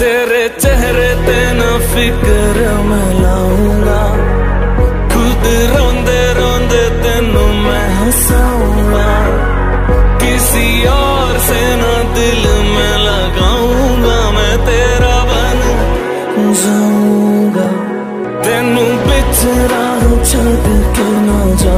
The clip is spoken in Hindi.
तेरे चेहरे पे ना फिकर मैं लाऊंगा, खुद रोंदे रोंदे तेनू मैं हंसाऊंगा, किसी और से ना दिल में लगाऊंगा, मैं तेरा बन जाऊंगा, तेनू बिछड़ा छड़ के ना जाऊंगा।